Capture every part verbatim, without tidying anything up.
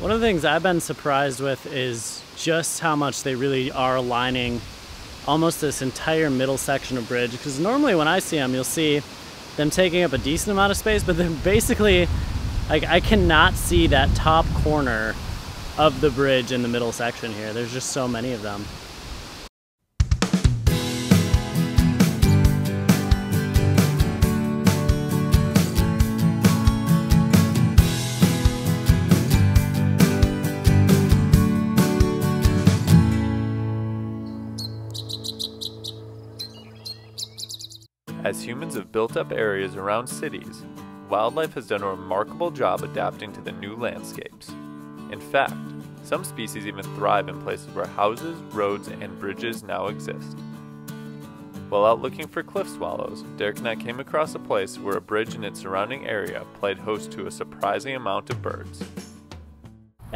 One of the things I've been surprised with is just how much they really are lining almost this entire middle section of bridge, because normally when I see them, you'll see them taking up a decent amount of space, but they're basically, like, I cannot see that top corner of the bridge in the middle section here. There's just so many of them. As humans have built up areas around cities, wildlife has done a remarkable job adapting to the new landscapes. In fact, some species even thrive in places where houses, roads, and bridges now exist. While out looking for cliff swallows, Derek and I came across a place where a bridge and its surrounding area played host to a surprising amount of birds. Hey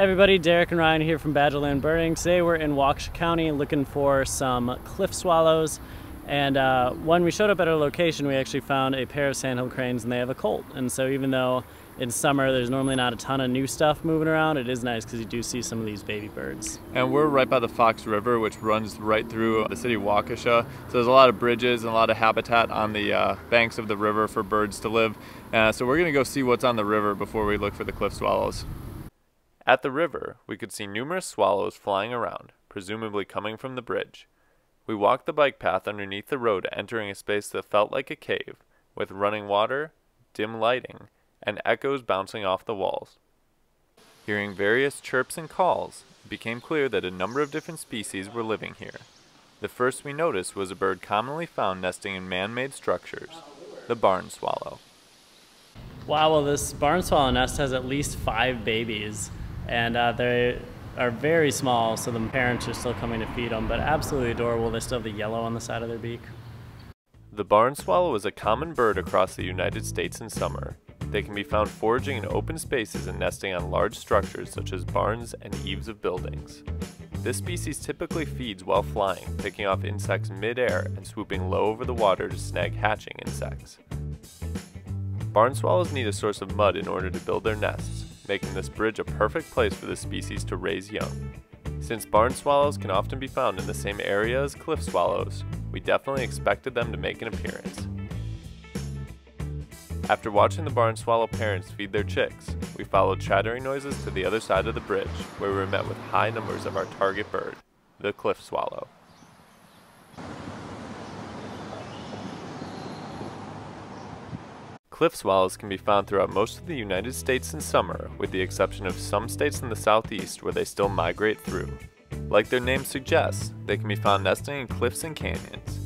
everybody, Derek and Ryan here from Badgerland Birding. Today we're in Waukesha County looking for some cliff swallows. And uh, when we showed up at our location, we actually found a pair of sandhill cranes, and they have a colt. And so even though in summer there's normally not a ton of new stuff moving around, it is nice because you do see some of these baby birds. And we're right by the Fox River, which runs right through the city of Waukesha. So there's a lot of bridges and a lot of habitat on the uh, banks of the river for birds to live. Uh, so we're going to go see what's on the river before we look for the cliff swallows. At the river, we could see numerous swallows flying around, presumably coming from the bridge. We walked the bike path underneath the road, entering a space that felt like a cave, with running water, dim lighting, and echoes bouncing off the walls. Hearing various chirps and calls, it became clear that a number of different species were living here. The first we noticed was a bird commonly found nesting in man-made structures, the barn swallow. Wow, well this barn swallow nest has at least five babies, and uh, they are very small, so the parents are still coming to feed them, but absolutely adorable. They still have the yellow on the side of their beak. The barn swallow is a common bird across the United States in summer. They can be found foraging in open spaces and nesting on large structures such as barns and eaves of buildings. This species typically feeds while flying, picking off insects mid-air and swooping low over the water to snag hatching insects. Barn swallows need a source of mud in order to build their nests, making this bridge a perfect place for the species to raise young. Since barn swallows can often be found in the same area as cliff swallows, we definitely expected them to make an appearance. After watching the barn swallow parents feed their chicks, we followed chattering noises to the other side of the bridge, where we were met with high numbers of our target bird, the cliff swallow. Cliff swallows can be found throughout most of the United States in summer, with the exception of some states in the southeast where they still migrate through. Like their name suggests, they can be found nesting in cliffs and canyons.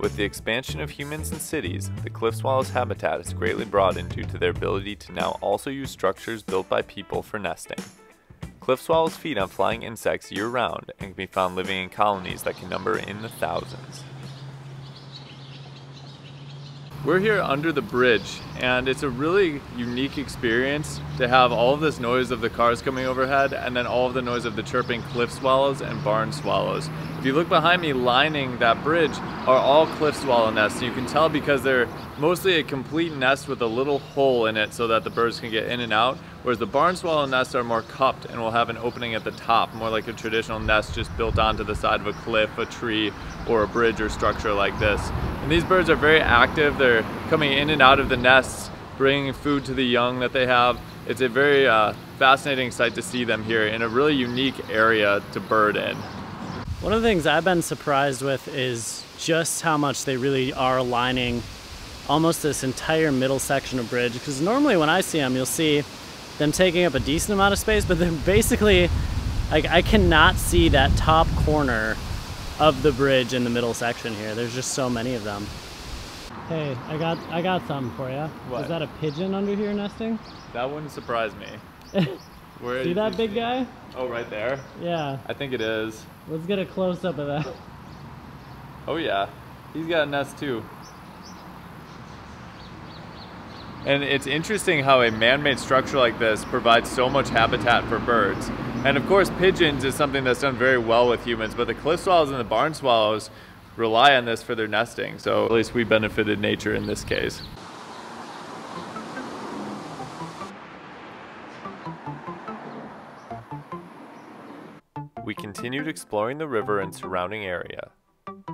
With the expansion of humans and cities, the cliff swallow's habitat is greatly broadened due to their ability to now also use structures built by people for nesting. Cliff swallows feed on flying insects year-round and can be found living in colonies that can number in the thousands. We're here under the bridge, and it's a really unique experience to have all of this noise of the cars coming overhead and then all of the noise of the chirping cliff swallows and barn swallows. If you look behind me, lining that bridge are all cliff swallow nests. You can tell because they're mostly a complete nest with a little hole in it so that the birds can get in and out, whereas the barn swallow nests are more cupped and will have an opening at the top, more like a traditional nest just built onto the side of a cliff, a tree, or a bridge or structure like this. And these birds are very active. They're coming in and out of the nests, bringing food to the young that they have. It's a very uh, fascinating sight to see them here in a really unique area to bird in. One of the things I've been surprised with is just how much they really are lining almost this entire middle section of bridge, because normally when I see them, you'll see them taking up a decent amount of space, but they're basically, like, I cannot see that top corner of the bridge in the middle section here. There's just so many of them. Hey, I got I got something for you. What? Is that a pigeon under here nesting? That wouldn't surprise me. Where See is that big it? guy? Oh, right there? Yeah. I think it is. Let's get a close-up of that. Oh yeah, he's got a nest too. And it's interesting how a man-made structure like this provides so much habitat for birds. And of course, pigeons is something that's done very well with humans, but the cliff swallows and the barn swallows rely on this for their nesting. So at least we benefited nature in this case. We continued exploring the river and surrounding area.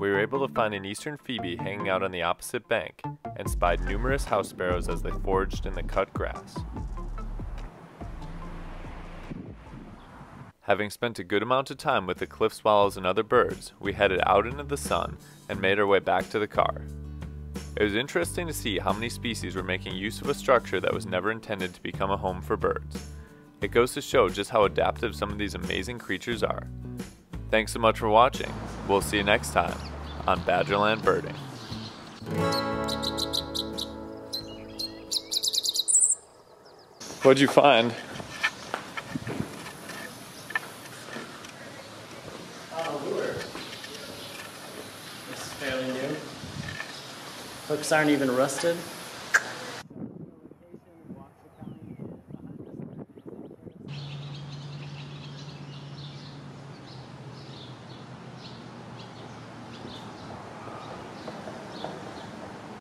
We were able to find an Eastern Phoebe hanging out on the opposite bank and spied numerous house sparrows as they foraged in the cut grass. Having spent a good amount of time with the cliff swallows and other birds, we headed out into the sun and made our way back to the car. It was interesting to see how many species were making use of a structure that was never intended to become a home for birds. It goes to show just how adaptive some of these amazing creatures are. Thanks so much for watching. We'll see you next time on Badgerland Birding. What'd you find? Hooks aren't even rusted.